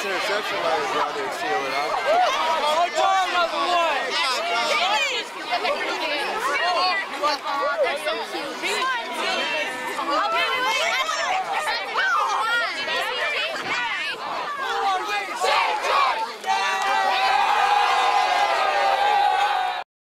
this interception line is out there sealing up. They're so cute.